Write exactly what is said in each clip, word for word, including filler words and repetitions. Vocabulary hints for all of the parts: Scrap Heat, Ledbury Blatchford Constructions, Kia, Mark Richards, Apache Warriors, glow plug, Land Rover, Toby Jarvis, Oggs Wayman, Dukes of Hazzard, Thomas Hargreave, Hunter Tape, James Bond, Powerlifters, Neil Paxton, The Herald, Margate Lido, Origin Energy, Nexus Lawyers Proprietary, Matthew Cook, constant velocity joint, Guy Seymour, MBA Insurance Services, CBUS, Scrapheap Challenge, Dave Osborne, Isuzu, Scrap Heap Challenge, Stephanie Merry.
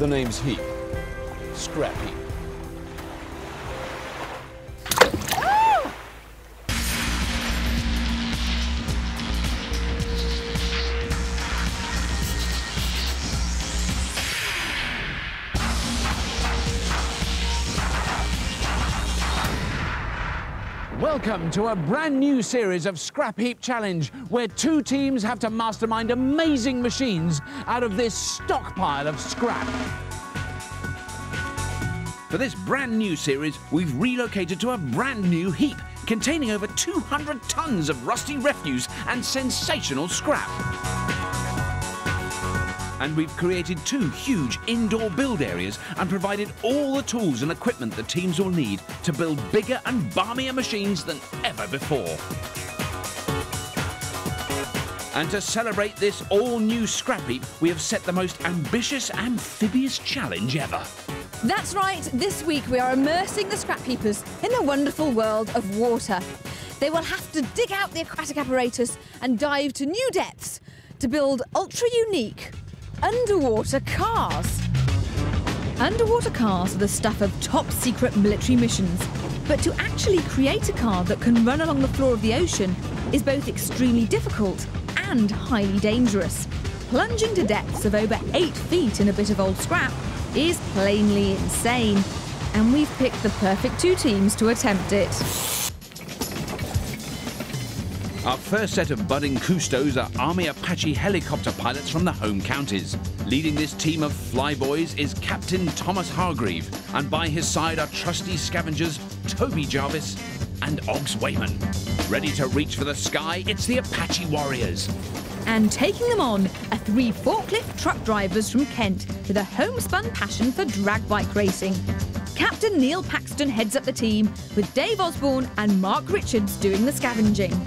The name's Heap. Scrap Heap. Welcome to a brand new series of Scrap Heap Challenge, where two teams have to mastermind amazing machines out of this stockpile of scrap. For this brand new series, we've relocated to a brand new heap, containing over two hundred tons of rusty refuse and sensational scrap. And we've created two huge indoor build areas and provided all the tools and equipment the teams will need to build bigger and balmier machines than ever before. And to celebrate this all-new Scrap Heap, we have set the most ambitious amphibious challenge ever. That's right, this week we are immersing the Scrap Heapers in the wonderful world of water. They will have to dig out the aquatic apparatus and dive to new depths to build ultra-unique underwater cars. Underwater cars are the stuff of top-secret military missions, but to actually create a car that can run along the floor of the ocean is both extremely difficult and highly dangerous. Plunging to depths of over eight feet in a bit of old scrap is plainly insane, and we've picked the perfect two teams to attempt it. Our first set of budding Custos are Army Apache helicopter pilots from the home counties. Leading this team of flyboys is Captain Thomas Hargreave, and by his side are trusty scavengers Toby Jarvis and Oggs Wayman. Ready to reach for the sky, it's the Apache Warriors. And taking them on are three forklift truck drivers from Kent with a homespun passion for drag bike racing. Captain Neil Paxton heads up the team, with Dave Osborne and Mark Richards doing the scavenging.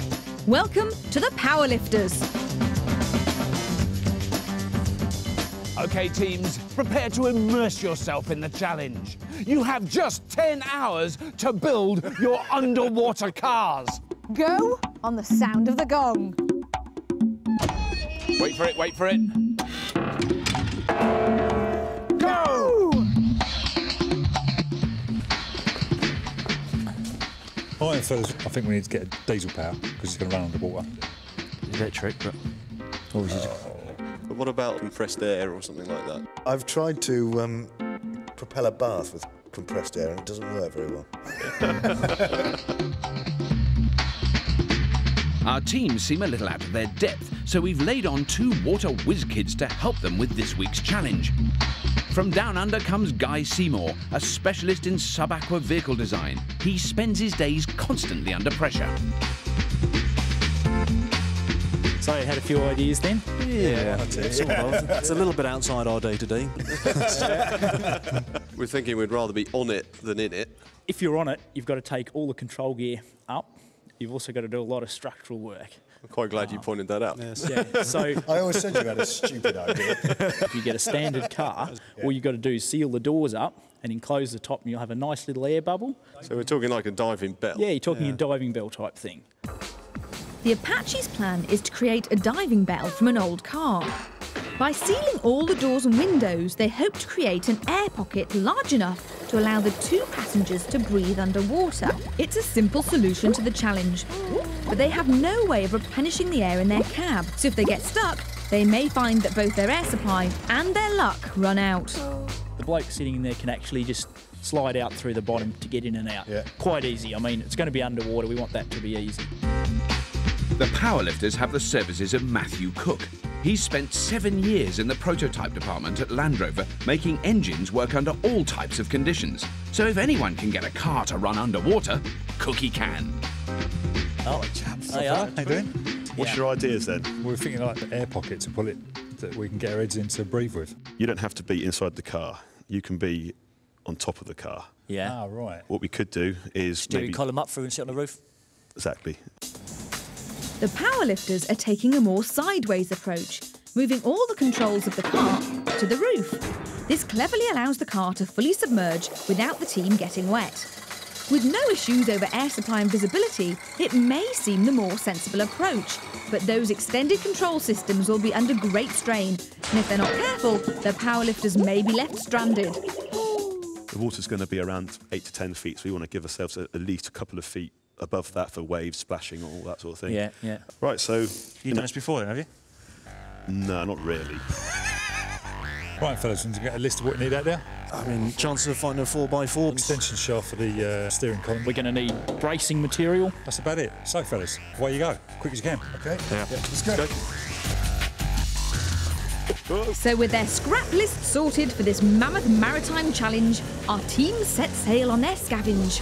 Welcome to the Powerlifters. OK, teams, prepare to immerse yourself in the challenge. You have just ten hours to build your underwater cars. Go on the sound of the gong. Wait for it, wait for it. Go! I think we need to get a diesel power because it's going to run underwater. Electric, but obviously. Oh. But what about compressed air or something like that? I've tried to um, propel a bath with compressed air and it doesn't work very well. Our teams seem a little out of their depth, so we've laid on two water whiz kids to help them with this week's challenge. From down under comes Guy Seymour, a specialist in sub-aqua vehicle design. He spends his days constantly under pressure. So you had a few ideas then? Yeah, yeah. It's, yeah. It's a little bit outside our day-to-day. We're thinking we'd rather be on it than in it. If you're on it, you've got to take all the control gear up. You've also got to do a lot of structural work. I'm quite glad oh. you pointed that out. Yes. Yeah, so I always said you had a stupid idea. If you get a standard car, yeah. all you've got to do is seal the doors up and enclose the top and you'll have a nice little air bubble. So we're talking like a diving bell. Yeah, you're talking yeah. a diving bell type thing. The Apache's plan is to create a diving bell from an old car. By sealing all the doors and windows, they hope to create an air pocket large enough to allow the two passengers to breathe underwater. It's a simple solution to the challenge, but they have no way of replenishing the air in their cab, so if they get stuck, they may find that both their air supply and their luck run out. The bloke sitting in there can actually just slide out through the bottom to get in and out. Yeah. Quite easy. I mean, it's going to be underwater. We want that to be easy. The powerlifters have the services of Matthew Cook. He's spent seven years in the prototype department at Land Rover, making engines work under all types of conditions. So if anyone can get a car to run underwater, Cookie can. Oh, chaps. Hey, how you doing? What's yeah. your ideas then? We're thinking like the air pocket to pull it, that we can get our heads in to breathe with. You don't have to be inside the car. You can be on top of the car. Yeah. Ah, right. What we could do is do maybe... we call them up through and sit on the roof? Exactly. The powerlifters are taking a more sideways approach, moving all the controls of the car to the roof. This cleverly allows the car to fully submerge without the team getting wet. With no issues over air supply and visibility, it may seem the more sensible approach, but those extended control systems will be under great strain, and if they're not careful, the powerlifters may be left stranded. The water's going to be around eight to ten feet, so we want to give ourselves at least a couple of feet above that for waves, splashing, all that sort of thing. Yeah, yeah. Right, so... You've you done this before then, have you? No, not really. Right, fellas, did you get a list of what you need out there? I mean, chances of finding a four by four. Extension shaft for the uh, steering column. We're going to need bracing material. That's about it. So, fellas, away you go. Quick as you can. OK? Yeah. Yeah, let's go. Let's go. So, with their scrap list sorted for this mammoth maritime challenge, our team set sail on their scavenge.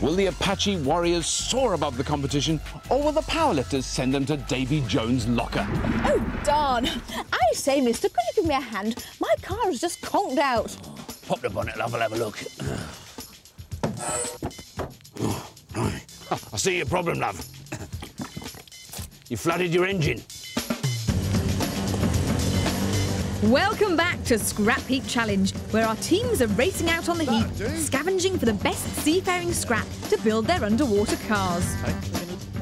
Will the Apache Warriors soar above the competition, or will the powerlifters send them to Davy Jones' locker? Oh, darn. I say, mister, could you give me a hand? My car has just conked out. Pop the bonnet, love, I'll have a look. Oh, I see your problem, love. You flooded your engine. Welcome back to Scrap Heap Challenge, where our teams are racing out on the heap, scavenging for the best seafaring scrap to build their underwater cars.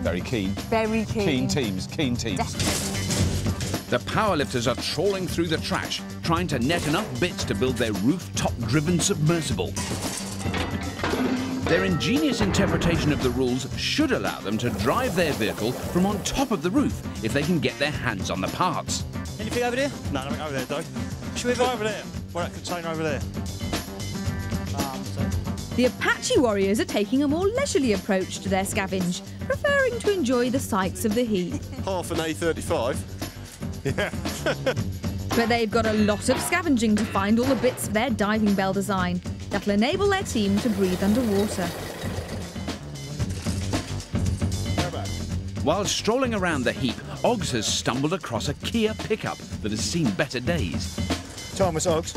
Very keen. Very keen. Keen teams, keen teams. Definitely. The powerlifters are trawling through the trash, trying to net enough bits to build their rooftop-driven submersible. Their ingenious interpretation of the rules should allow them to drive their vehicle from on top of the roof if they can get their hands on the parts. Anything over there? No, nothing over there, though. Should we go over there? Well, that container over there. Um, so. The Apache Warriors are taking a more leisurely approach to their scavenge, preferring to enjoy the sights of the heap. Half an A thirty-five. Yeah. But they've got a lot of scavenging to find all the bits for their diving bell design. That'll enable their team to breathe underwater. While strolling around the heap, Oggs has stumbled across a Kia pickup that has seen better days. Thomas, Oggs.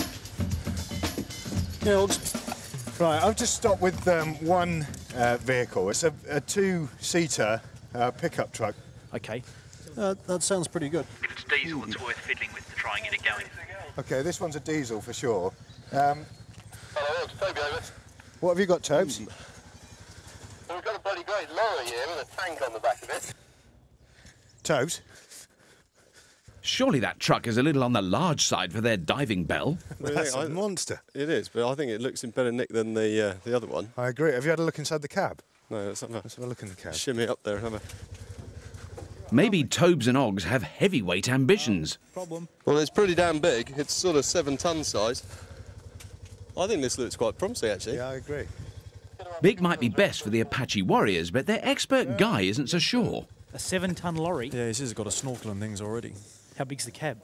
Yeah, Oggs. Right, I've just stopped with um, one uh, vehicle. It's a, a two-seater uh, pickup truck. OK. Uh, that sounds pretty good. If it's diesel, it's worth fiddling with to try and get it going. OK, this one's a diesel for sure. Um, Hello, Oggs. Toby, over. What have you got, Tobes? Mm. Well, we've got a bloody great lorry here with a tank on the back of it. Toes. Surely that truck is a little on the large side for their diving bell. That's a monster. It is, but I think it looks in better nick than the uh, the other one. I agree. Have you had a look inside the cab? No, let's have a, let's have a look in the cab. Shimmy up there and have a... Maybe Tobes and Oggs have heavyweight ambitions. Uh, problem. Well, it's pretty damn big. It's sort of seven-ton size. I think this looks quite promising, actually. Yeah, I agree. Big might be best for the Apache Warriors, but their expert yeah. Guy isn't so sure. A seven-ton lorry? Yeah, this has got a snorkel and things already. How big's the cab?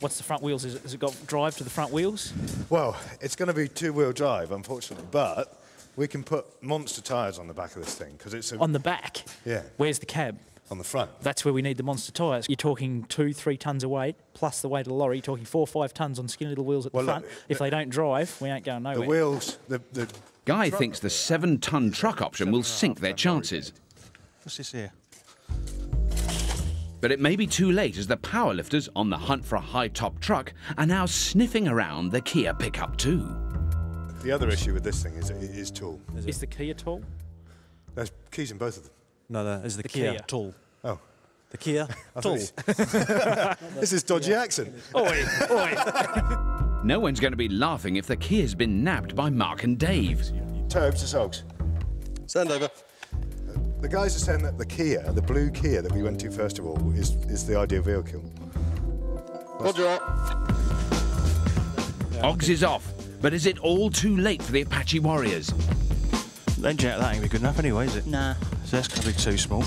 What's the front wheels? Is it, has it got drive to the front wheels? Well, it's going to be two-wheel drive, unfortunately, but we can put monster tyres on the back of this thing, because it's a... On the back? Yeah. Where's the cab? On the front. That's where we need the monster tyres. You're talking two, three tonnes of weight, plus the weight of the lorry. You're talking four, five tonnes on skinny little wheels at well, the front. Look, if the, they don't drive, we ain't going nowhere. The wheels... The, the Guy thinks the seven-tonne truck option will sink their chances. What's this here? But it may be too late, as the powerlifters, on the hunt for a high-top truck, are now sniffing around the Kia pickup too. The other issue with this thing is it is tall. Is, it? Is the Kia tall? There's keys in both of them. No, no, is the, the Kia, Kia tall? Oh. The Kia tall. This is dodgy accent. Oi, oi. No one's going to be laughing if the Kia's been nabbed by Mark and Dave. Turbs to Oggs. Stand over. The guys are saying that the Kia, the blue Kia that we went to first of all, is, is the ideal vehicle. Roger that. Oggs is off, but is it all too late for the Apache Warriors? The engine out of that ain't going to be good enough anyway, is it? Nah. So that's going to be too small.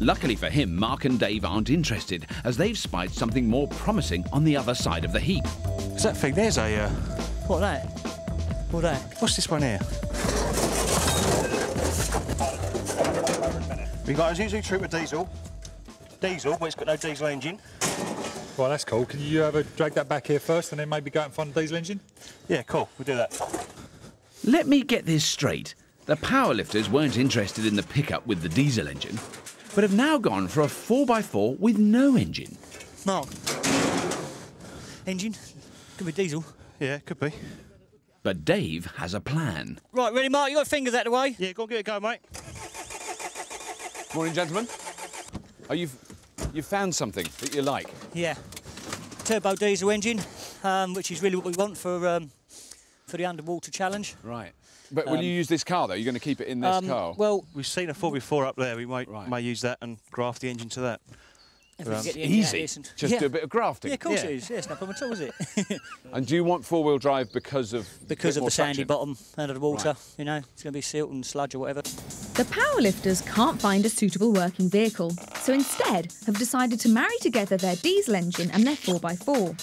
Luckily for him, Mark and Dave aren't interested, as they've spied something more promising on the other side of the heap. What's that thing? There's a... Uh... What, that? What, that? What's this one here? We've got a Isuzu Trooper diesel. Diesel, but it's got no diesel engine. Well, that's cool. Can you have a drag that back here first and then maybe go out and find a diesel engine? Yeah, cool. We'll do that. Let me get this straight. The powerlifters weren't interested in the pickup with the diesel engine, but have now gone for a four by four with no engine. Mark. Engine? Could be diesel. Yeah, could be. But Dave has a plan. Right, ready, Mark? You got fingers out of the way? Yeah, go on, get it going, mate. Morning, gentlemen. Oh, you've, you've found something that you like? Yeah. Turbo diesel engine, um, which is really what we want for, um, for the underwater challenge. Right. But will um, you use this car, though? You're going to keep it in this um, car? Well, we've seen a four by four up there. We might, right. might use that and graft the engine to that. If um, it's easy. And, just yeah. do a bit of grafting. Yeah, of course yeah. it is. Yeah, it's no problem at all, is it? And do you want four-wheel drive because of Because of the sandy traction? Bottom and of the water, right. you know. It's going to be silt and sludge or whatever. The powerlifters can't find a suitable working vehicle, so instead have decided to marry together their diesel engine and their four by four.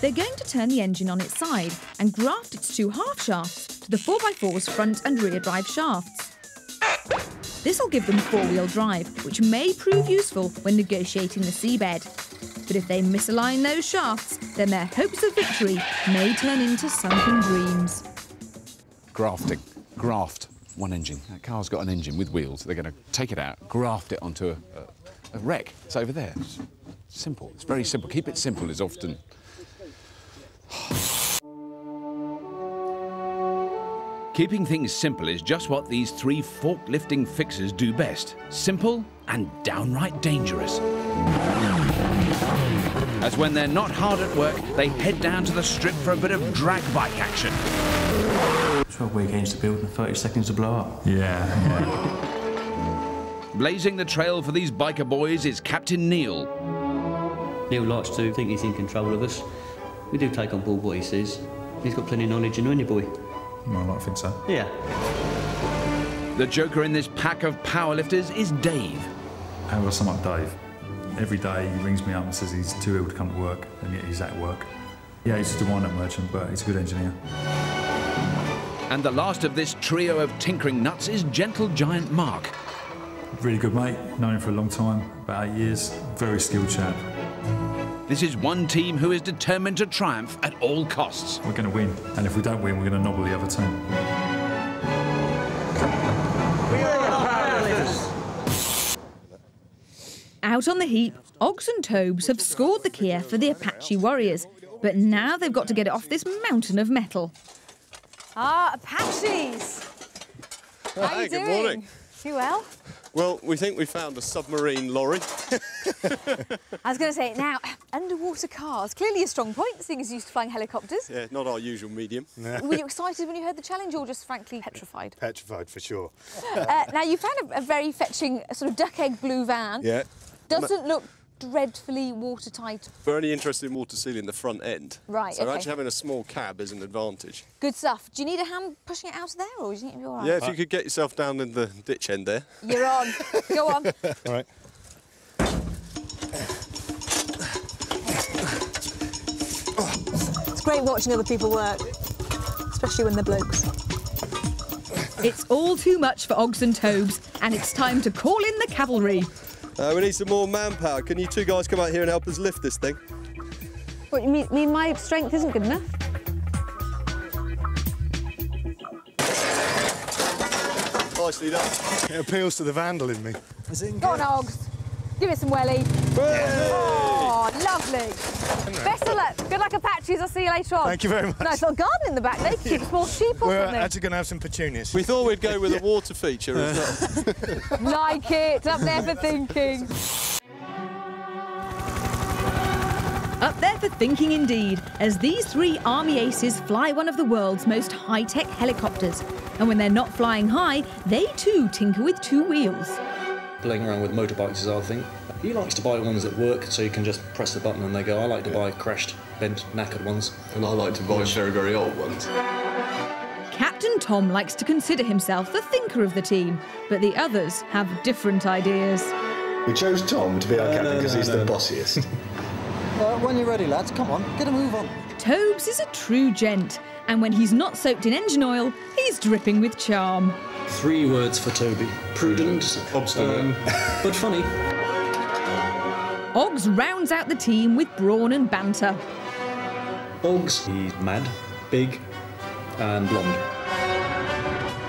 They're going to turn the engine on its side and graft its two half shafts to the four by four's front and rear drive shafts. This will give them four-wheel drive, which may prove useful when negotiating the seabed. But if they misalign those shafts, then their hopes of victory may turn into sunken dreams. Grafting. Graft. One engine. That car's got an engine with wheels. They're going to take it out, graft it onto a, a, a wreck. It's over there. It's simple. It's very simple. Keep it simple is often... Keeping things simple is just what these three forklifting fixers do best. Simple and downright dangerous. As when they're not hard at work, they head down to the strip for a bit of drag bike action. twelve week gains to build and thirty seconds to blow up. Yeah. yeah. Blazing the trail for these biker boys is Captain Neil. Neil likes to think he's in control of us. We do take on board what he says. He's got plenty of knowledge and on your boy. I like think so. Yeah. The joker in this pack of powerlifters is Dave. How do I sum up Dave? Every day he rings me up and says he's too ill to come to work, and yet he's at work. Yeah, he's just a wind-up merchant, but he's a good engineer. And the last of this trio of tinkering nuts is gentle giant Mark. Really good mate, known him for a long time, about eight years, very skilled chap. This is one team who is determined to triumph at all costs. We're going to win, and if we don't win, we're going to nobble the other team. We are the powerlifters. Out on the heap, Oggs and Tobes have scored the Kia for the Apache Warriors, but now they've got to get it off this mountain of metal. Ah, Apaches! How hey, you good doing? Morning. You well? Well, we think we found a submarine lorry. I was going to say, now, underwater cars, clearly a strong point, seeing as you used to flying helicopters. Yeah, not our usual medium. No. Were you excited when you heard the challenge or just frankly petrified? Petrified, for sure. Uh, now, you found a, a very fetching sort of duck egg blue van. Yeah. Doesn't look dreadfully watertight. We're only interested in water sealing the front end. Right, So okay. actually having a small cab is an advantage. Good stuff. Do you need a hand pushing it out of there or do you need to be all right? Yeah, if you could get yourself down in the ditch end there. You're on. Go on. All right. It's great watching other people work, especially when they're blokes. It's all too much for Oggs and Tobes and it's time to call in the cavalry. Uh, we need some more manpower. Can you two guys come out here and help us lift this thing? What, you mean, mean my strength isn't good enough? Nicely done. It appeals to the vandal in me. Go on, Oggs. Give it some welly. Oh, lovely. Best of luck. Good luck, Apaches. I'll see you later on. Thank you very much. Nice little garden in the back. They keep small sheep or We're something. Actually going to have some petunias. We thought we'd go with yeah. a water feature as well. Like it. Up there for thinking. Up there for thinking indeed, as these three army aces fly one of the world's most high-tech helicopters. And when they're not flying high, they too tinker with two wheels. Playing around with motorbikes is our thing. He likes to buy ones that work, so you can just press the button and they go. I like to yeah. buy crashed, bent, knackered ones. And I like to buy very, very old ones. Captain Tom likes to consider himself the thinker of the team, but the others have different ideas. We chose Tom to be our no, captain because no, no, he's no, the no. bossiest. uh, when you're ready, lads, come on, get a move on. Tobes is a true gent, and when he's not soaked in engine oil, he's dripping with charm. Three words for Toby. Prudent, obstinate, um, but funny. Oggs rounds out the team with brawn and banter. Oggs, he's mad, big and blonde.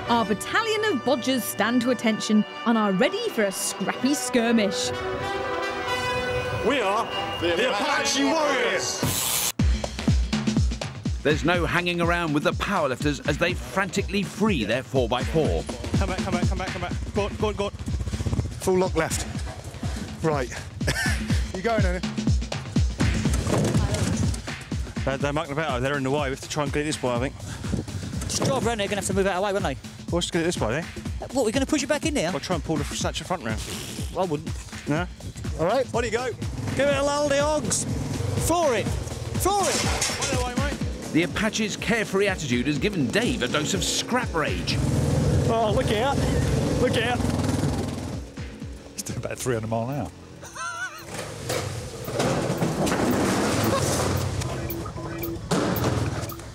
Our battalion of bodgers stand to attention and are ready for a scrappy skirmish. We are the, the Apache Warriors. There's no hanging around with the powerlifters as they frantically free their four by four. Come back, come back, come back, come back. Go on, go on, go on. Full lock left. Right. You going, Annie? They're, they're mucking about. They're in the way. We have to try and get it this way, I think. Just drive around there. They're going to have to move out of the way, won't they? We'll just get it this way, then. What, we're going to push it back in there? I'll try and pull the satchel front round. I wouldn't. No? All right. On you go. Give it a lull, the Oggs. For it. For it. By the way, mate. The Apache's carefree attitude has given Dave a dose of scrap rage. Oh, look out. Look out. He's doing about three hundred mile an hour.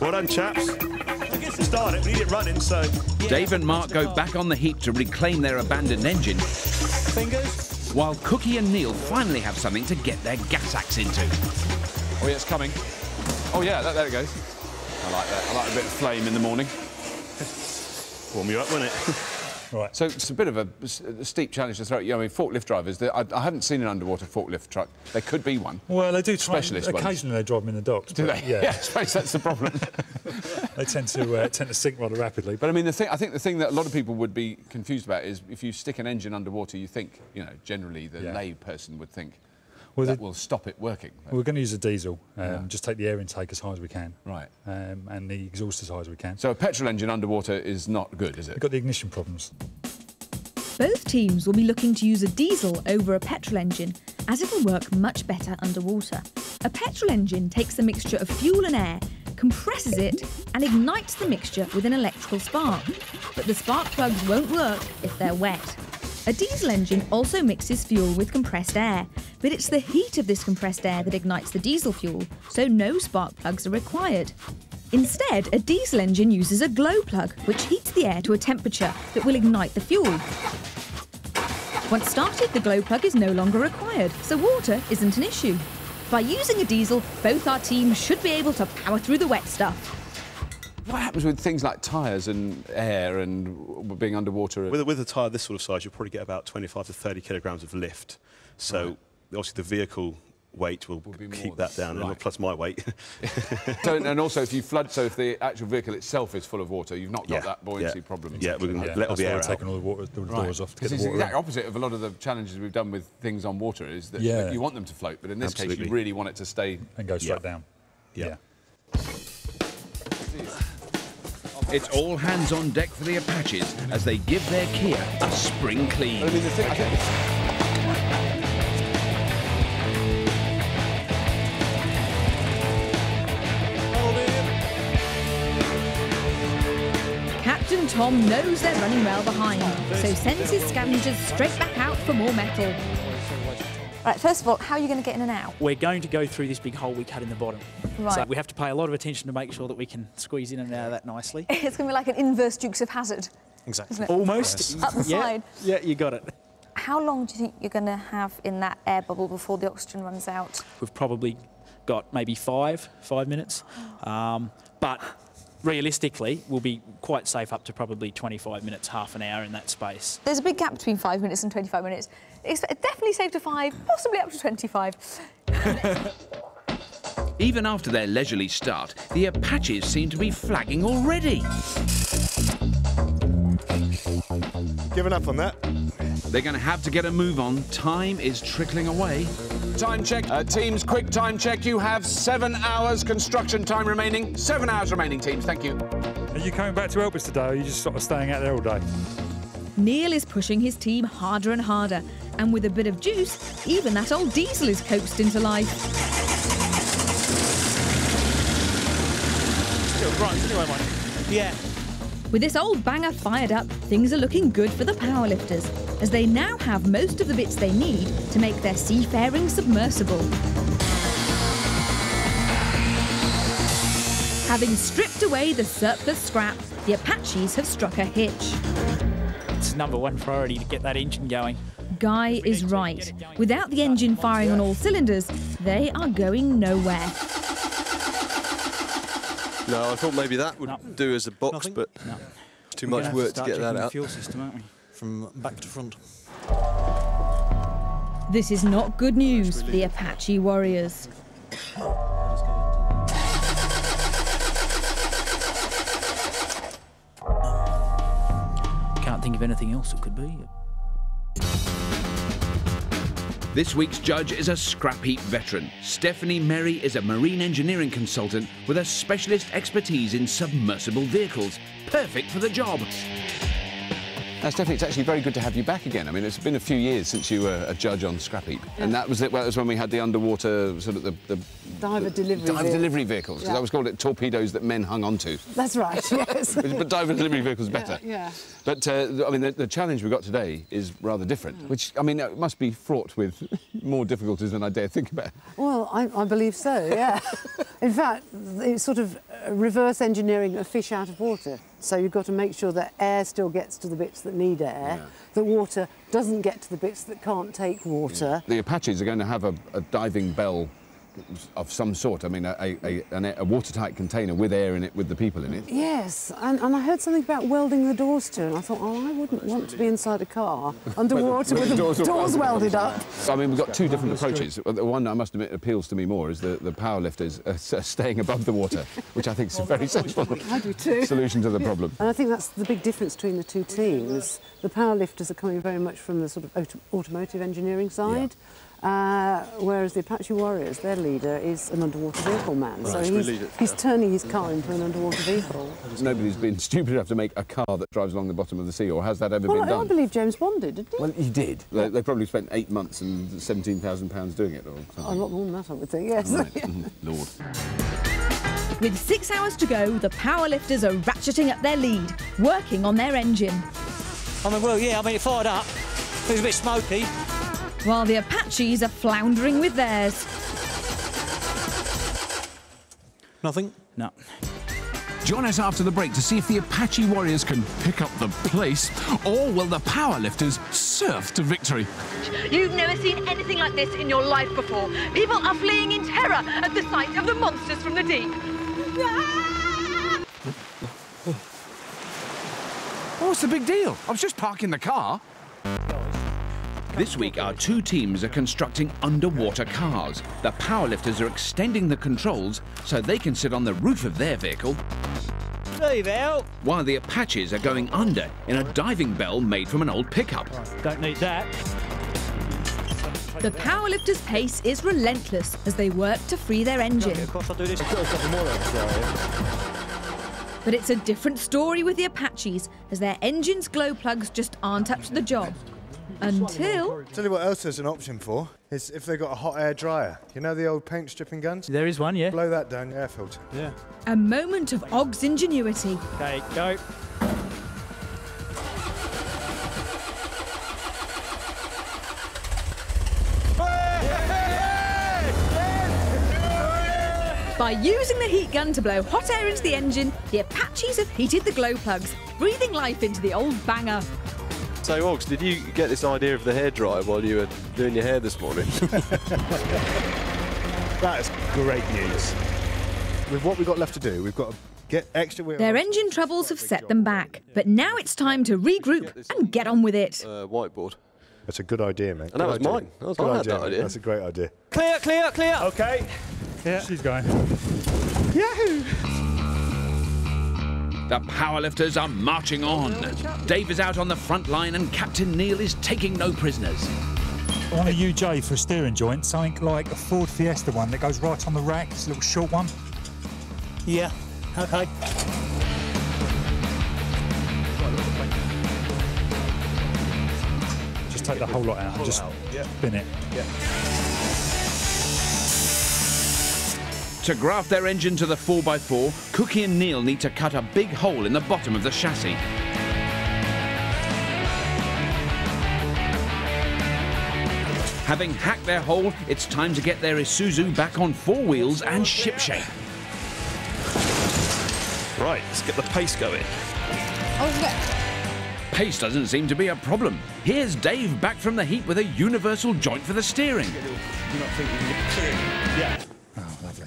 Well done, chaps. I guess they started, we need it running, so... Yeah, Dave and Mark go back on the heap to reclaim their abandoned engine. Fingers. While Cookie and Neil finally have something to get their gas axe into. Oh, yeah, it's coming. Oh, yeah, that, there it goes. I like that. I like a bit of flame in the morning. Warm you up, wouldn't it? Right. So it's a bit of a, a steep challenge to throw at you. I mean, forklift drivers, I, I haven't seen an underwater forklift truck. There could be one. Well, they do try. Specialist ones. Occasionally they drive them in the docks. Do they? Yeah, yeah, I suppose that's the problem. They tend to, uh, tend to sink rather rapidly. But I mean, the thing, I think the thing that a lot of people would be confused about is if you stick an engine underwater, you think, you know, generally the yeah. lay person would think, well, that the... will stop it working. Though. We're going to use a diesel, um, yeah. just take the air intake as high as we can. Right. Um, and the exhaust as high as we can. So a petrol engine underwater is not good, is it? We've got the ignition problems. Both teams will be looking to use a diesel over a petrol engine, as it will work much better underwater. A petrol engine takes a mixture of fuel and air, compresses it and ignites the mixture with an electrical spark. But the spark plugs won't work if they're wet. A diesel engine also mixes fuel with compressed air, but it's the heat of this compressed air that ignites the diesel fuel, so no spark plugs are required. Instead, a diesel engine uses a glow plug, which heats the air to a temperature that will ignite the fuel. Once started, the glow plug is no longer required, so water isn't an issue. By using a diesel, both our teams should be able to power through the wet stuff. What happens with things like tyres and air and being underwater? With a, with a tyre this sort of size, you'll probably get about twenty-five to thirty kilograms of lift. So, right. obviously, the vehicle weight will, will keep that down, right. plus my weight. So, and also, if you flood, so if the actual vehicle itself is full of water, you've not got yeah. that buoyancy yeah. problem. Yeah, we can yeah. let all the air out. Taking all the, water, all the right. doors off to get the water. It's the exact opposite of a lot of the challenges we've done with things on water, is that yeah. you want them to float, but in this Absolutely. case, you really want it to stay... And go straight yeah. down. Yeah. yeah. It's all hands on deck for the Apaches as they give their Kia a spring clean. I mean, the thing, okay. I think... Captain Tom knows they're running well behind, so sends his scavengers straight back out for more metal. Right, first of all, how are you going to get in and out? We're going to go through this big hole we cut in the bottom. Right. So we have to pay a lot of attention to make sure that we can squeeze in and out of that nicely. It's going to be like an inverse Dukes of Hazzard. Exactly. Isn't it? Almost. Yes. Up the yeah. side. Yeah, you got it. How long do you think you're going to have in that air bubble before the oxygen runs out? We've probably got maybe five, five minutes. Um, but realistically, we'll be quite safe up to probably twenty-five minutes, half an hour in that space. There's a big gap between five minutes and twenty-five minutes. It's definitely safe to five, possibly up to twenty-five. Even after their leisurely start, the Apaches seem to be flagging already. Giving up on that. They're going to have to get a move on. Time is trickling away. Time check. Uh, teams, quick time check. You have seven hours construction time remaining. Seven hours remaining, teams. Thank you. Are you coming back to help us today, or are you just sort of staying out there all day? Neil is pushing his team harder and harder, and with a bit of juice, even that old diesel is coaxed into life. Still runs anyway, mate. Yeah. With this old banger fired up, things are looking good for the powerlifters, as they now have most of the bits they need to make their seafaring submersible. Having stripped away the surplus scrap, the Apaches have struck a hitch. It's number one priority to get that engine going. Guy is right. Without the engine firing on all cylinders, they are going nowhere. No, I thought maybe that would no. do as a box, Nothing? but no. it's too We're much work to, to get that out. Fuel system, aren't we? From back to front. This is not good news for the Apache Warriors. think of anything else it could be. This week's judge is a scrap heap veteran. Stephanie Merry is a marine engineering consultant with a specialist expertise in submersible vehicles, perfect for the job. Now, Stephanie, it's actually very good to have you back again. I mean, it's been a few years since you were a judge on Scrap Heap, yeah. and that was it. Well, that was when we had the underwater sort of the, the diver the, delivery diver delivery vehicles. Yeah. I was called it torpedoes that men hung onto. That's right. Yes. But diver delivery vehicles better. Yeah. yeah. But uh, I mean, the, the challenge we got today is rather different, mm. which I mean, it must be fraught with more difficulties than I dare think about. Well, I, I believe so. Yeah. In fact, it's sort of reverse engineering a fish out of water. So you've got to make sure that air still gets to the bits that need air, yeah. that water doesn't get to the bits that can't take water. Yeah. The Apaches are going to have a, a diving bell of some sort, I mean, a, a, a, a watertight container with air in it, with the people in it. Yes, and, and I heard something about welding the doors to, and I thought, oh, I wouldn't want really... to be inside a car underwater with the, the doors, doors welded up. I mean, we've got two different approaches. The one I must admit appeals to me more is the, the powerlifters uh, staying above the water, which I think is a very sensible solution to the problem. And I think that's the big difference between the two teams. The powerlifters are coming very much from the sort of auto automotive engineering side. Yeah. Uh, whereas the Apache Warriors, their leader, is an underwater vehicle man, right, so he's, it, he's yeah. turning his car into an underwater vehicle. Nobody's been stupid enough to make a car that drives along the bottom of the sea, or has that ever well, been I, done? I believe James Bond did, didn't he? Well, he did. Yeah. They, they probably spent eight months and seventeen thousand pounds doing it. Or something. A lot more than that, I would think, yes. Right. Lord. With six hours to go, the powerlifters are ratcheting up their lead, working on their engine. I mean, well, yeah, I mean, it fired up. It was a bit smoky. While the Apaches are floundering with theirs. Nothing? No. Join us after the break to see if the Apache Warriors can pick up the place, or will the powerlifters surf to victory? You've never seen anything like this in your life before. People are fleeing in terror at the sight of the monsters from the deep. Ah! Oh, what's the big deal? I was just parking the car. This week, our two teams are constructing underwater cars. The powerlifters are extending the controls so they can sit on the roof of their vehicle. Leave out. While the Apaches are going under in a diving bell made from an old pickup. Don't need that. The powerlifters' pace is relentless as they work to free their engine. But it's a different story with the Apaches, as their engines' glow plugs just aren't up to the job. Until... I'll tell you what else there's an option for, is if they've got a hot air dryer. You know the old paint stripping guns? There is one, yeah. Blow that down, air filter. Yeah. A moment of Oggs ingenuity. OK, go. By using the heat gun to blow hot air into the engine, the Apaches have heated the glow plugs, breathing life into the old banger. So, Oggs, did you get this idea of the hairdryer while you were doing your hair this morning? That is great news. With what we've got left to do, we've got to get extra... Their engine troubles have set them back, but now it's time to regroup and get on with it. Uh, whiteboard. That's a good idea, mate. And that was mine. I had that idea. That's a great idea. Clear, clear, clear! OK. Yeah. She's going. Yahoo! The powerlifters are marching on. Dave is out on the front line and Captain Neil is taking no prisoners. On a U J for a steering joint, something like a Ford Fiesta one that goes right on the rack, it's a little short one. Yeah, OK. Just take the whole lot out and just spin it. Yeah. To graft their engine to the four by four, Cookie and Neil need to cut a big hole in the bottom of the chassis. Having hacked their hole, it's time to get their Isuzu back on four wheels and shipshape. Right, let's get the pace going. Pace doesn't seem to be a problem. Here's Dave back from the heat with a universal joint for the steering. Yeah. Oh, lovely.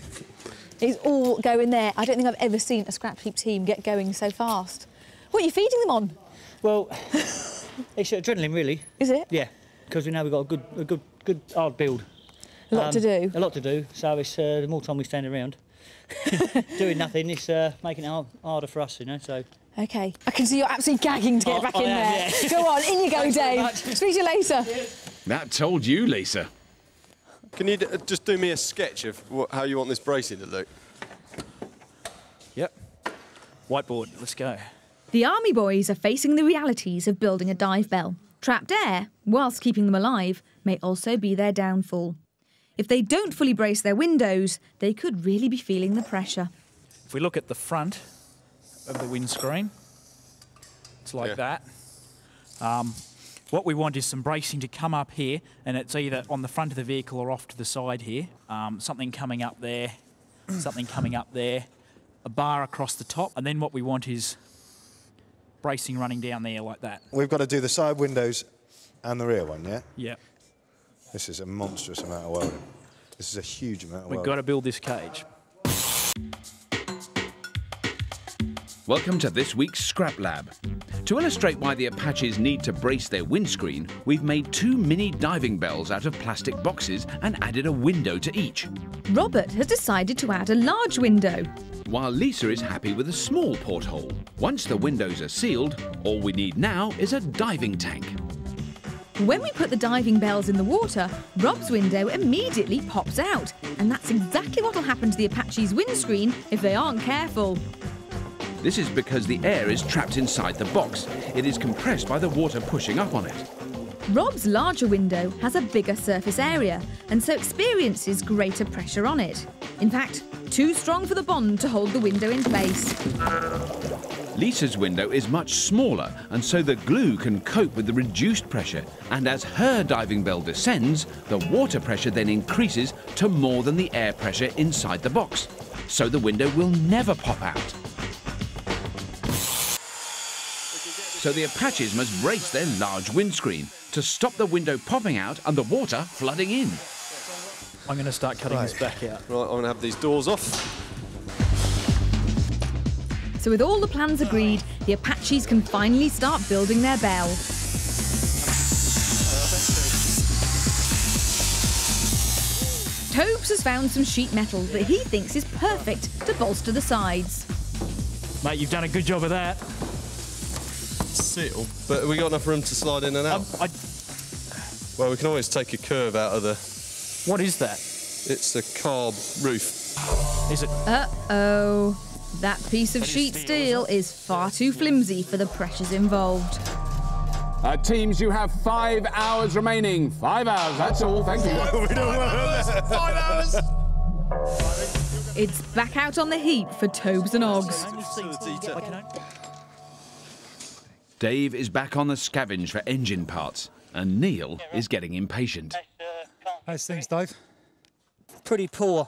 It's all going there. I don't think I've ever seen a scrap heap team get going so fast. What are you feeding them on? Well, it's adrenaline, really. Is it? Yeah, because we know we've got a good, a good, good hard build. A lot um, to do. A lot to do. So it's uh, the more time we stand around, doing nothing is uh, making it hard, harder for us, you know, so... OK. I can see you're absolutely gagging to get oh, back I in am, there. Yeah. Go on, in you go, Dave. Speak to you later. That told you, Lisa. Can you d just do me a sketch of what, how you want this bracing to look? Yep. Whiteboard, let's go. The army boys are facing the realities of building a dive bell. Trapped air, whilst keeping them alive, may also be their downfall. If they don't fully brace their windows, they could really be feeling the pressure. If we look at the front of the windscreen, it's like yeah. that. Um, what we want is some bracing to come up here, and it's either on the front of the vehicle or off to the side here. Um, something coming up there, something coming up there, a bar across the top, and then what we want is bracing running down there like that. We've got to do the side windows and the rear one, yeah? Yeah. This is a monstrous amount of welding. This is a huge amount of welding. We've got to build this cage. Welcome to this week's Scrap Lab. To illustrate why the Apaches need to brace their windscreen, we've made two mini diving bells out of plastic boxes and added a window to each. Robert has decided to add a large window, while Lisa is happy with a small porthole. Once the windows are sealed, all we need now is a diving tank. When we put the diving bells in the water, Rob's window immediately pops out, and that's exactly what'll happen to the Apache's windscreen if they aren't careful. This is because the air is trapped inside the box. It is compressed by the water pushing up on it. Rob's larger window has a bigger surface area, and so experiences greater pressure on it. In fact, too strong for the bond to hold the window in place. Lisa's window is much smaller, and so the glue can cope with the reduced pressure. And as her diving bell descends, the water pressure then increases to more than the air pressure inside the box. So the window will never pop out. So the Apaches must brace their large windscreen to stop the window popping out and the water flooding in. I'm going to start cutting right. this back out. Right, I'm going to have these doors off. So with all the plans agreed, the Apaches can finally start building their bell. Tobes has found some sheet metal that he thinks is perfect to bolster the sides. Mate, you've done a good job of that. Seal, but have we got enough room to slide in and out? Um, I... Well, we can always take a curve out of the... What is that? It's a carb roof. Is it? Uh-oh. That piece of sheet steel is far too flimsy for the pressures involved. Uh, teams, you have five hours remaining. Five hours, that's all. Thank you. We don't want to listen. Five hours! It's back out on the heap for Tobes and Oggs. Dave is back on the scavenge for engine parts, and Neil is getting impatient. How's things, Dave? Pretty poor.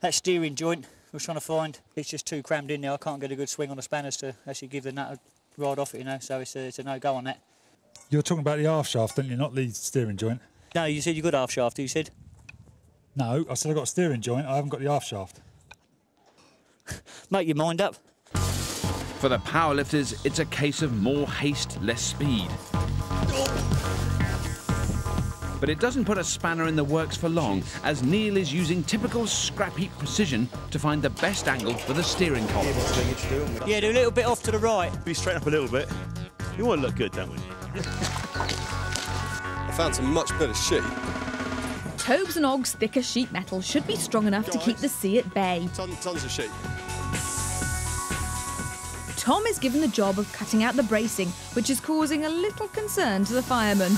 That steering joint I was trying to find, it's just too crammed in there. I can't get a good swing on the spanners to actually give the nut a ride off it, you know, so it's a, it's a no-go on that. You're talking about the half shaft, don't you, not the steering joint? No, you said you got a half shaft, you said? No, I said I got a steering joint, I haven't got the half shaft. Make your mind up. For the powerlifters, it's a case of more haste, less speed. But it doesn't put a spanner in the works for long, as Neil is using typical scrap heap precision to find the best angle for the steering column. Yeah, do a little bit off to the right. Be straight up a little bit. You want to look good, don't we? I found some much better sheet. Tobes and Oggs' thicker sheet metal should be strong enough Guys, to keep the sea at bay. Ton, tons of sheet. Tom is given the job of cutting out the bracing, which is causing a little concern to the firemen.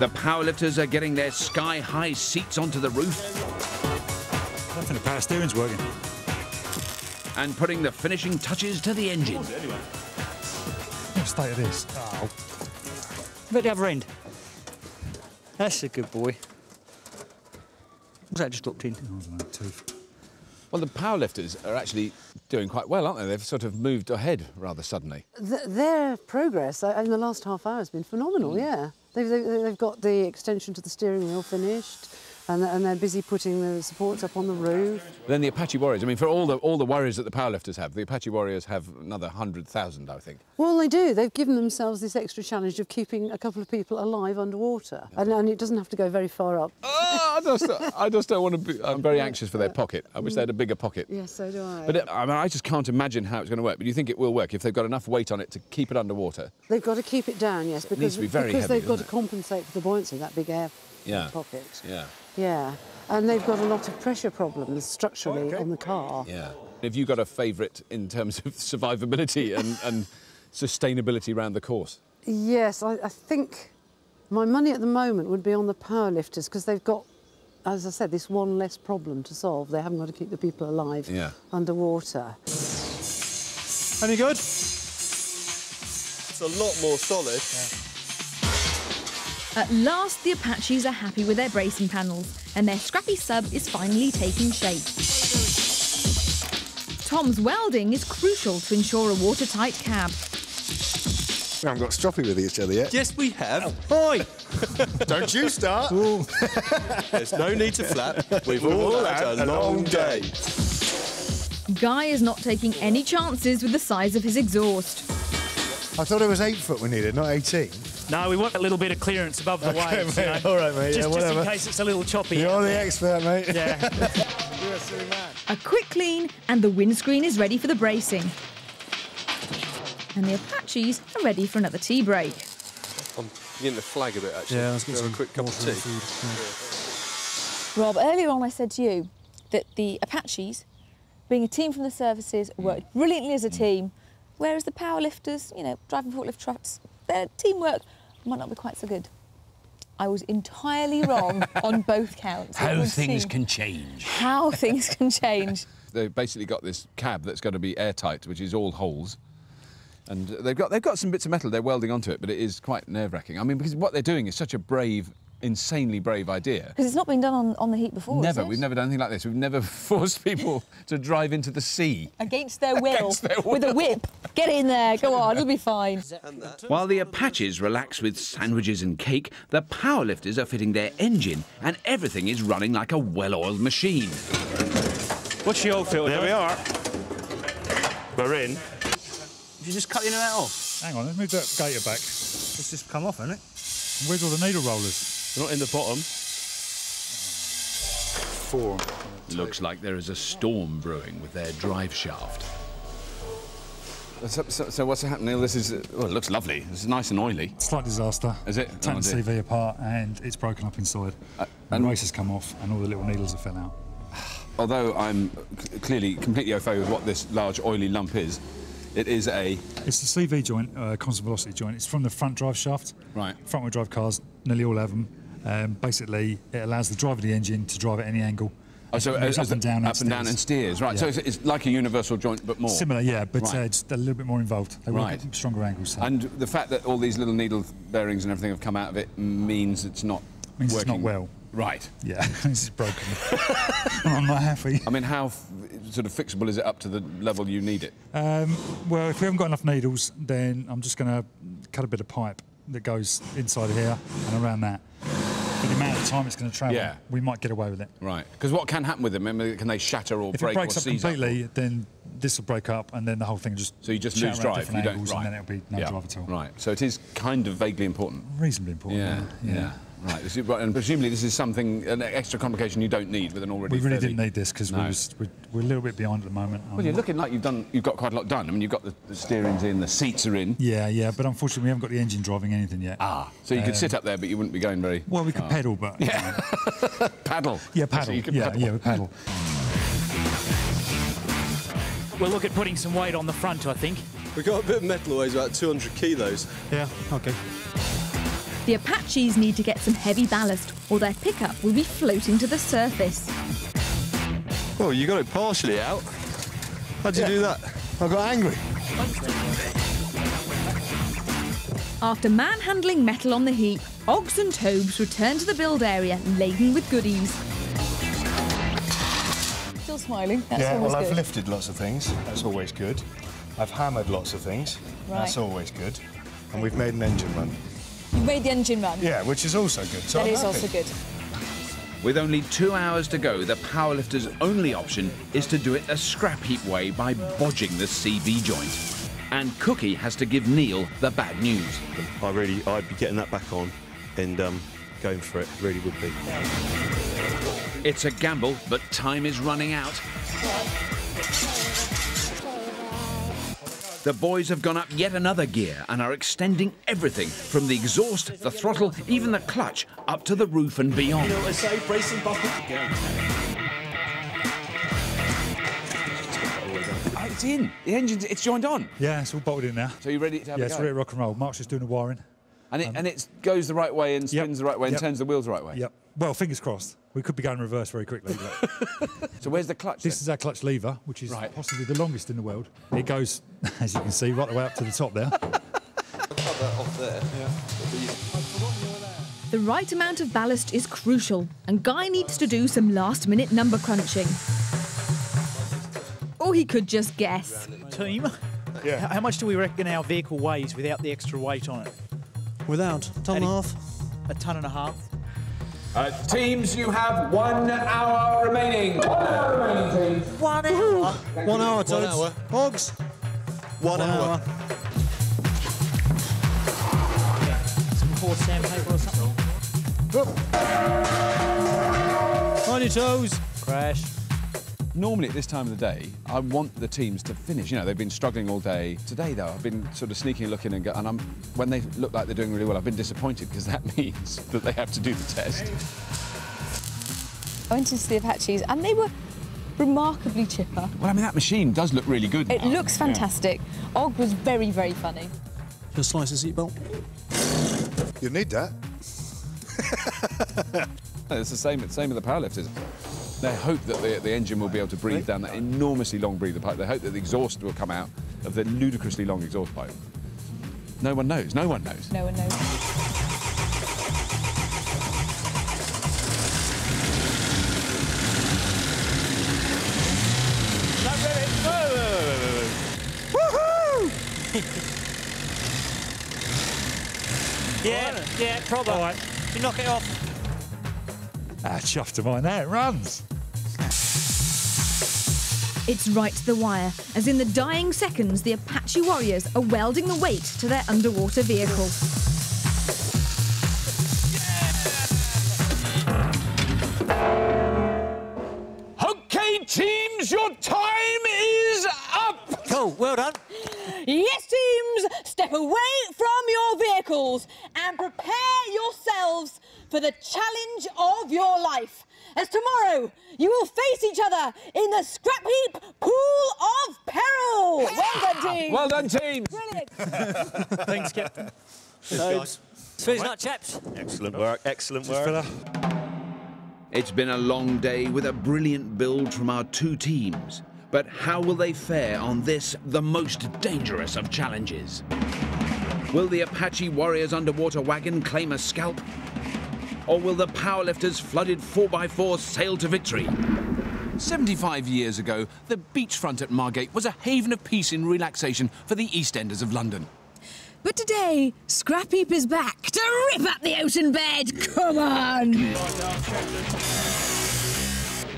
The powerlifters are getting their sky-high seats onto the roof. I think the power steering's working. And putting the finishing touches to the engine. What state of this? Oh. About the other end. That's a good boy. Was that just dropped in? Well, the powerlifters are actually doing quite well, aren't they? They've sort of moved ahead rather suddenly. Th their progress in the last half hour has been phenomenal, mm. yeah. They've, they've got the extension to the steering wheel finished. and, and they're busy putting the supports up on the roof. Then the Apache Warriors, I mean, for all the, all the worries that the powerlifters have, the Apache Warriors have another one hundred thousand, I think. Well, they do. They've given themselves this extra challenge of keeping a couple of people alive underwater, and, and it doesn't have to go very far up. Oh, I, just, I just don't want to be... I'm very anxious for their pocket. I wish they had a bigger pocket. Yes, so do I. But it, I mean, I just can't imagine how it's going to work, but you think it will work if they've got enough weight on it to keep it underwater? They've got to keep it down, yes, because, it needs to be very because heavy, they've got it? to compensate for the buoyancy of that big air yeah. pocket. Yeah. Yeah, and they've got a lot of pressure problems structurally okay. on the car. Yeah. Have you got a favourite in terms of survivability and, and sustainability around the course? Yes, I, I think my money at the moment would be on the powerlifters because they've got, as I said, this one less problem to solve. They haven't got to keep the people alive yeah. underwater. Any good? It's a lot more solid. Yeah. At last, the Apaches are happy with their bracing panels, and their scrappy sub is finally taking shape. Tom's welding is crucial to ensure a watertight cab. We haven't got stroppy with each other yet. Yes, we have. Boy! Oh. Don't you start. There's no need to flap. We've all, all had, had a long, long day. Guy is not taking any chances with the size of his exhaust. I thought it was eight foot we needed, not eighteen. No, we want a little bit of clearance above the okay, waves. Mate. You know? All right, mate. Just, yeah, just in case it's a little choppy. You're the expert, mate. Yeah. You're a silly man. A quick clean, and the windscreen is ready for the bracing. And the Apaches are ready for another tea break. I'm beginning to flag a bit, actually. Yeah, let's get some a quick cup of tea. Food. Yeah. Rob, earlier on I said to you that the Apaches, being a team from the services, worked brilliantly as a team, whereas the powerlifters, you know, driving forklift trucks, their teamwork might not be quite so good. I was entirely wrong on both counts. How things can change. How things can change. They've basically got this cab that's going to be airtight, which is all holes. And they've got, they've got some bits of metal they're welding onto it, but it is quite nerve-wracking. I mean, because what they're doing is such a brave, insanely brave idea. Because it's not been done on, on the heat before, Never. We've never done anything like this. We've never forced people to drive into the sea. Against their will. Against their will. With a whip. Get in there, go on, it'll be fine. While the Apaches relax with sandwiches and cake, the powerlifters are fitting their engine and everything is running like a well-oiled machine. What's your filter? There we are. We're in. You're just cutting that off. Hang on, let's move that gator back. It's just come off, hasn't it? Wiggle the needle rollers. They're not in the bottom. Four. Looks like there is a storm brewing with their drive shaft. So, so, so what's happening, Neil? This is, well, it looks lovely. It's nice and oily. Slight disaster. Is it? Taken the C V apart and it's broken up inside. Uh, and the races come off and all the little needles have fell out. Although I'm clearly completely au fait with what this large oily lump is, it is a... It's the C V joint, uh, constant velocity joint. It's from the front drive shaft. Right. Front-wheel drive cars, nearly all have them. Um, basically, it allows the drive of the engine to drive at any angle. Oh, so it's up and down and up and down and steers, right? Yeah. So it's, it's like a universal joint, but more similar, yeah, but right. uh, just a little bit more involved. They right. work at stronger angles. So. And the fact that all these little needle bearings and everything have come out of it means it's not means working. It's not well. Right. Yeah, this is broken. I'm not happy. I mean, how f sort of fixable is it up to the level you need it? Um, well, if we haven't got enough needles, then I'm just going to cut a bit of pipe that goes inside here and around that. But the amount of time it's going to travel, yeah. we might get away with it. Right. Because what can happen with them? I mean, can they shatter or if break or seize? If it breaks up completely, up? Then this will break up, and then the whole thing will just. So you just lose drive. You don't. Right. And then it'll be no yeah. drive at all. Right. So it is kind of vaguely important. Reasonably important. Yeah. Yeah. yeah. yeah. Right. This is, and presumably this is something, an extra complication you don't need with an already. We really thirty. Didn't need this because no. we we're, we're a little bit behind at the moment. Well, um, you're looking like you've done. You've got quite a lot done. I mean, you've got the, the steering's in, the seats are in. Yeah, yeah. But unfortunately, we haven't got the engine driving anything yet. Ah. So you um, could sit up there, but you wouldn't be going very. Well, we could. Oh. Pedal, but... Yeah. paddle. Yeah, paddle. So you can yeah, paddle. Yeah, we paddle. We'll look at putting some weight on the front, I think. We've got a bit of metal that weighs about two hundred kilos. Yeah, OK. The Apaches need to get some heavy ballast, or their pickup will be floating to the surface. Well, you got it partially out. How'd you yeah. do that? I got angry. After manhandling metal on the heap, Oggs and Tobes return to the build area laden with goodies. Still smiling, that's yeah, always well, good. Yeah, well, I've lifted lots of things, that's always good. I've hammered lots of things, right. that's always good. And we've made an engine run. You've made the engine run? Yeah, which is also good. So that I'm is happy. Also good. With only two hours to go, the powerlifter's only option is to do it the scrap heap way by bodging the C B joint. And Cookie has to give Neil the bad news. I really, I'd be getting that back on and um, going for it, really would be. It's a gamble, but time is running out. The boys have gone up yet another gear and are extending everything from the exhaust, the throttle, even the clutch, up to the roof and beyond. It's in. The engine, it's joined on. Yeah, it's all bolted in now. So you're ready to have yeah, a go? Yeah, it's ready to rock and roll. Mark's just doing the wiring. And it, um, and it goes the right way and spins yep, the right way and yep, turns the wheels the right way? Yep. Well, fingers crossed. We could be going reverse very quickly. So where's the clutch, This then? is our clutch lever, which is right. possibly the longest in the world. It goes, as you can see, right the way up to the top there. The right amount of ballast is crucial, and Guy needs to do some last-minute number crunching. Or he could just guess. Team, yeah. how much do we reckon our vehicle weighs without the extra weight on it? Without? A ton and a half. A ton and a half. Uh, teams, you have one hour remaining. One hour remaining, teams. One hour. Uh, one hour, Toads. One hour. Hogs. One, one hour. hour. Yeah. Some coarse sandpaper or something. On your toes. Crash. Normally at this time of the day, I want the teams to finish. You know, they've been struggling all day. Today, though, I've been sort of sneaking a look in and go, and I'm, when they look like they're doing really well, I've been disappointed because that means that they have to do the test. I went into the Apaches and they were remarkably chipper. Well, I mean, that machine does look really good. It now. looks fantastic. Yeah. Og was very, very funny. You'll slice a seatbelt. You need that. It's the same, it's the same with the powerlifters. They hope that the, the engine will be able to breathe down that enormously long breather pipe. They hope that the exhaust will come out of the ludicrously long exhaust pipe. No one knows. No one knows. No one knows. Woohoo! Yeah, yeah, probably. All right. You knock it off. Ah, chuffed to mine there, it runs. It's right to the wire, as in the dying seconds, the Apache Warriors are welding the weight to their underwater vehicle. Yeah! OK, teams, your time is up! Cool, well done. Yes, teams, step away from your vehicles and prepare yourselves for the challenge of your life, as tomorrow you will face each other in the Scrap Heap Pool of Peril. Well done, teams. Well done, teams. Brilliant. Thanks, Captain. Cheers, guys. Up, chaps. Excellent work. Excellent work. It's been a long day with a brilliant build from our two teams, but how will they fare on this, the most dangerous of challenges? Will the Apache Warriors underwater wagon claim a scalp? Or will the powerlifters' flooded four by four sail to victory? seventy-five years ago, the beachfront at Margate was a haven of peace and relaxation for the East Enders of London. But today, Scrap Heap is back to rip up the ocean bed. Come on!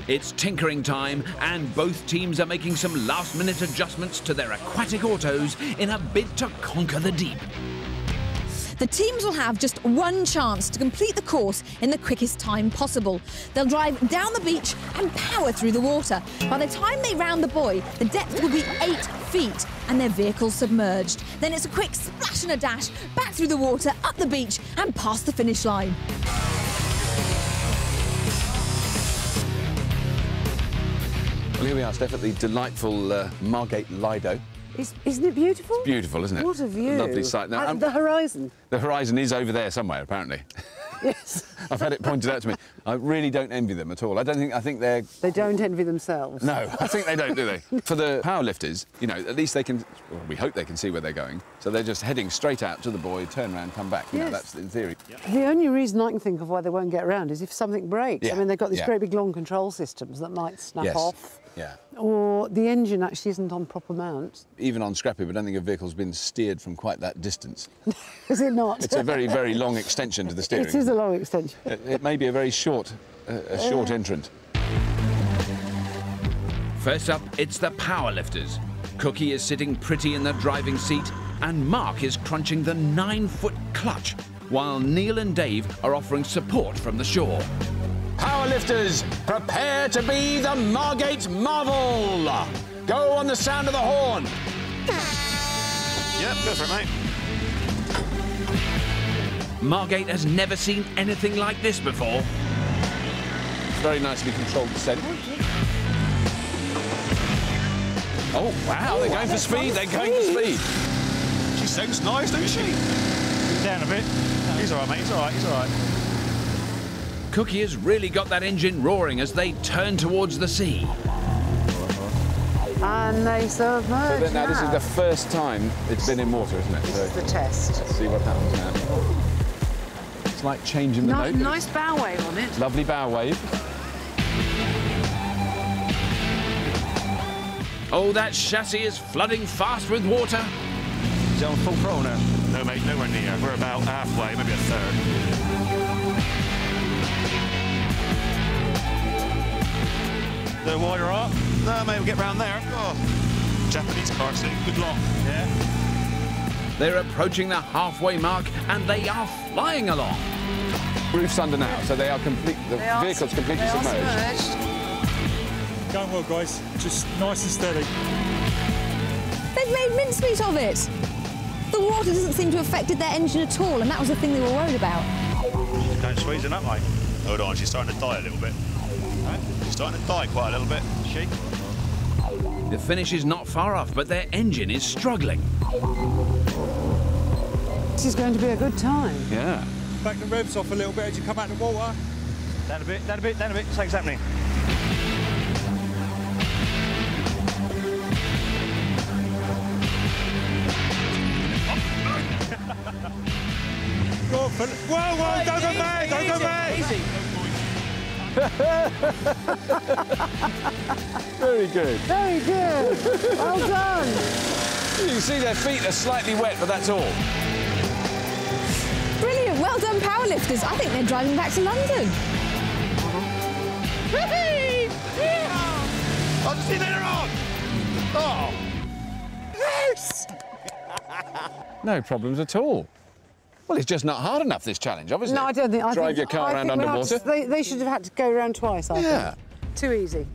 It's tinkering time, and both teams are making some last-minute adjustments to their aquatic autos in a bid to conquer the deep. The teams will have just one chance to complete the course in the quickest time possible. They'll drive down the beach and power through the water. By the time they round the buoy, the depth will be eight feet and their vehicles submerged. Then it's a quick splash and a dash, back through the water, up the beach and past the finish line. Well, here we are, Steph, at the delightful uh, Margate Lido. It's, isn't it beautiful? It's beautiful, isn't it? What a view. Lovely sight. Now, and the horizon. The horizon is over there somewhere, apparently. Yes. I've had it pointed out to me. I really don't envy them at all. I don't think... I think they're... They don't envy themselves. No, I think they don't, do they? For the powerlifters, you know, at least they can... Well, we hope they can see where they're going. So they're just heading straight out to the buoy, turn around, come back. You yes. know, that's in theory. The only reason I can think of why they won't get around is if something breaks. Yeah. I mean, they've got these yeah. great big long control systems that might snap yes. off. Yeah. Or the engine actually isn't on proper mount. Even on Scrap Heap, I don't think a vehicle's been steered from quite that distance. Is it not? It's a very, very long extension to the steering. It is a long extension. It, it may be a very short a, a short entrant. First up, it's the powerlifters. Cookie is sitting pretty in the driving seat, and Mark is crunching the nine-foot clutch, while Neil and Dave are offering support from the shore. Powerlifters, prepare to be the Margate Marvel! Go on the sound of the horn. Yep, go for it, mate. Margate has never seen anything like this before. It's very nicely controlled descent. Oh, wow, they're going for speed, they're going for speed. She sings nice, doesn't she? Down a bit. He's all right, mate, he's all right, he's all right. Cookie has really got that engine roaring as they turn towards the sea. And they submerge now. So now this is the first time it's been in water, isn't it? This so is the test. Let's see what happens now. It's like changing the nice, note. Nice bow wave on it. Lovely bow wave. Oh, that chassis is flooding fast with water. Is it on full throttle now? No, mate, nowhere near. We're about halfway, maybe a third. The wire up. No, mate, we'll get round there. Oh, Japanese car seat. Good luck. Yeah. They're approaching the halfway mark, and they are flying along. Roof's under now, so they are complete. The they vehicle's are, completely they submerged. Are submerged. Going well, guys. Just nice and steady. They've made mincemeat of it. The water doesn't seem to have affected their engine at all, and that was the thing they were worried about. Don't squeeze it up, mate. Hold on, she's starting to die a little bit. She's starting to die quite a little bit, is she? The finish is not far off, but their engine is struggling. This is going to be a good time. Yeah. Back the revs off a little bit as you come out of the water. Down a bit, down a bit, down a bit. Something's happening. Go on, whoa, whoa, don't go mad, don't go mad. Easy. Very good. Very good. Well done. You can see their feet are slightly wet, but that's all. Brilliant. Well done, powerlifters. I think they're driving back to London. Whee! Yeah! I'll just see you later on. Oh. Yes! No problems at all. Well, it's just not hard enough, this challenge, obviously. No, I don't think... I Drive think, your car I around underwater. To, they, they should have had to go around twice, I yeah. think. Too easy.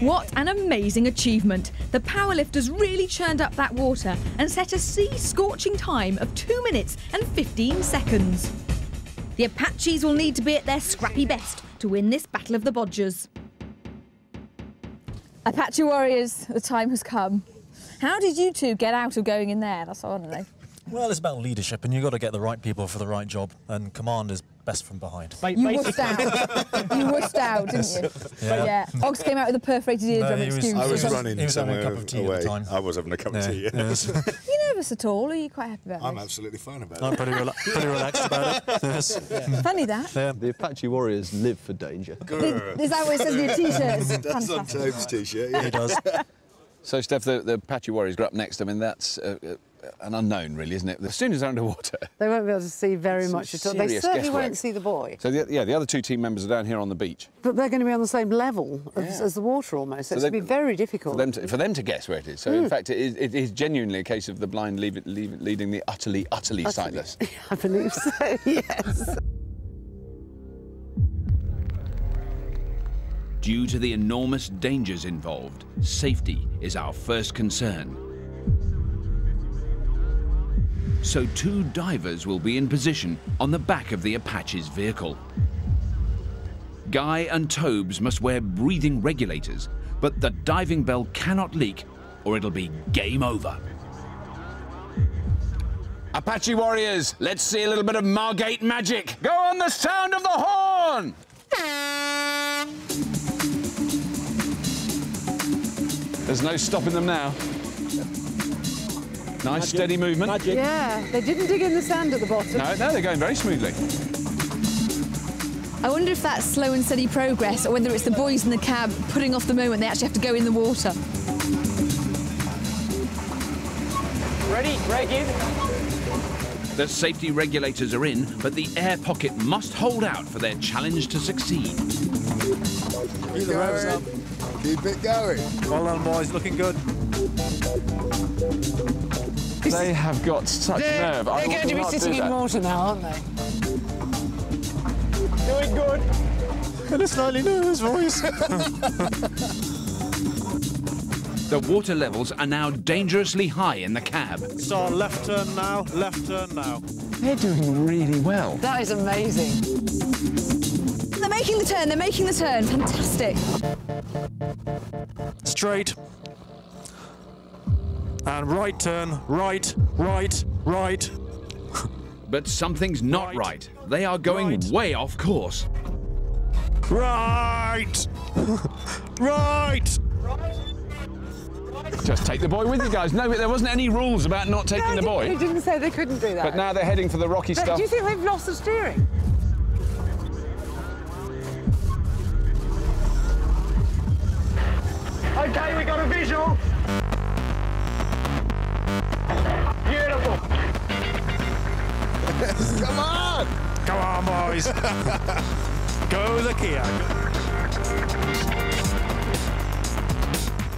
What an amazing achievement. The powerlifters really churned up that water and set a sea-scorching time of two minutes and fifteen seconds. The Apaches will need to be at their scrappy best to win this Battle of the Bodgers. Apache Warriors, the time has come. How did you two get out of going in there? That's what I want to know. Well, it's about leadership, and you've got to get the right people for the right job, and command is best from behind. Ba you wussed out. You wussed out, didn't you? Yeah. yeah. Oggs came out with a perforated eardrum no, excuse. I was, was running was somewhere having a cup of tea away. At the time. I was having a cup yeah. of tea, yeah. yes. Are you nervous at all, or are you quite happy about it? I'm this? absolutely fine about it. I'm pretty, rela pretty relaxed about it, yes. Yeah. Funny that. Yeah. The Apache Warriors live for danger. They, is that what it says in your T-shirts? That's on Toby's T-shirt, yeah. He does. So, Steph, the, the Apache Warriors are up next. I mean, that's... Uh, uh, an unknown, really, isn't it? As soon as they're underwater... They won't be able to see very much at all. They certainly guesswork. won't see the boy. So, the, yeah, the other two team members are down here on the beach. But they're going to be on the same level yeah. as, as the water, almost, so, so it's going to be very difficult. For them to, for them to guess where it is. So, mm. in fact, it is, it is genuinely a case of the blind leave it, leave it, leading the utterly, utterly, utterly sightless. I believe so, yes. Due to the enormous dangers involved, safety is our first concern. So two divers will be in position on the back of the Apache's vehicle. Guy and Tobes must wear breathing regulators, but the diving bell cannot leak or it'll be game over. Apache Warriors, let's see a little bit of Margate magic. Go on the sound of the horn! There's no stopping them now. Nice, Magic. steady movement. Magic. Yeah, they didn't dig in the sand at the bottom. No, no, they're going very smoothly. I wonder if that's slow and steady progress, or whether it's the boys in the cab putting off the moment they actually have to go in the water. Ready, break in. The safety regulators are in, but the air pocket must hold out for their challenge to succeed. Keep the ropes up. Keep it going. Well done, boys. Looking good. They have got such they're, nerve. They're I going to be sitting in water now, aren't they? Doing good. In a slightly nervous voice. The water levels are now dangerously high in the cab. So left turn now, left turn now. They're doing really well. That is amazing. They're making the turn, they're making the turn. Fantastic. Straight. And right turn, right, right, right. But something's not right. right. They are going right. way off course. Right! Right! Just take the boy with you guys. No, but there wasn't any rules about not taking no, the boy. They didn't say they couldn't do that. But now they're heading for the rocky but stuff. Do you think they've lost the steering? OK, we got a visual. Beautiful. Come on! Come on, boys. Go the Kia.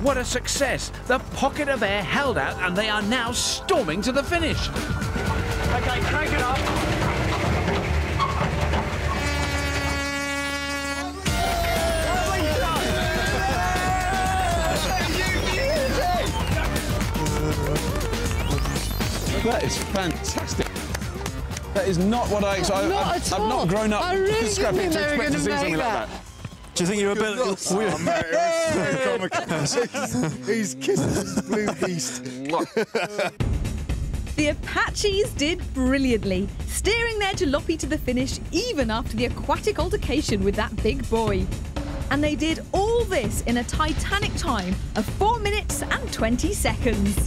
What a success! The pocket of air held out and they are now storming to the finish. Okay, crank it up. That is fantastic. That is not what I expected. I've not grown up really with Scrap Heat to expect to see something that. like that. Do you think you're a bit... Oh, mate, so he's, he's kissing his blue beast. The Apaches did brilliantly, steering their jalopy to the finish even after the aquatic altercation with that big boy. And they did all this in a titanic time of four minutes and twenty seconds.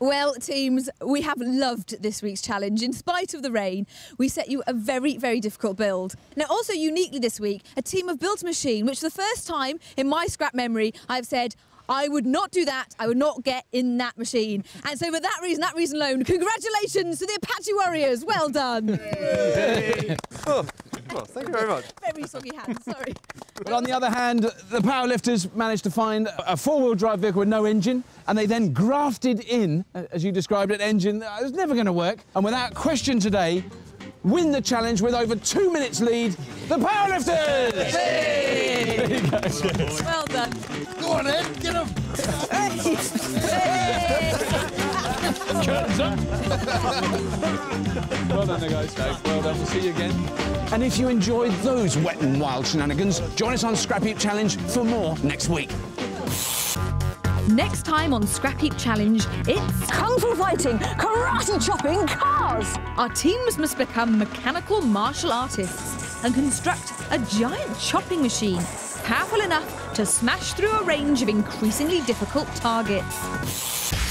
Well, teams, we have loved this week's challenge. In spite of the rain, we set you a very, very difficult build. Now, also uniquely this week, a team have built a machine, which for the first time in my scrap memory, I've said, I would not do that, I would not get in that machine. And so for that reason, that reason alone, congratulations to the Apache Warriors. Well done. Yay. Oh, well, thank you very much. Very soggy hands, sorry. But on the other hand, the powerlifters managed to find a four-wheel drive vehicle with no engine, and they then grafted in, as you described, an engine that was never going to work. And without question today, win the challenge with over two minutes lead, the powerlifters! Hey! There you go. Yes. Well done. Go on, Ed, get him! Hey! Hey! Well done, guys. Well done. We'll see you again. And if you enjoyed those wet and wild shenanigans, join us on Scrap Heap Challenge for more next week. Next time on Scrap Heap Challenge, it's... Kung Fu fighting, karate chopping, cars! Our teams must become mechanical martial artists and construct a giant chopping machine powerful enough to smash through a range of increasingly difficult targets.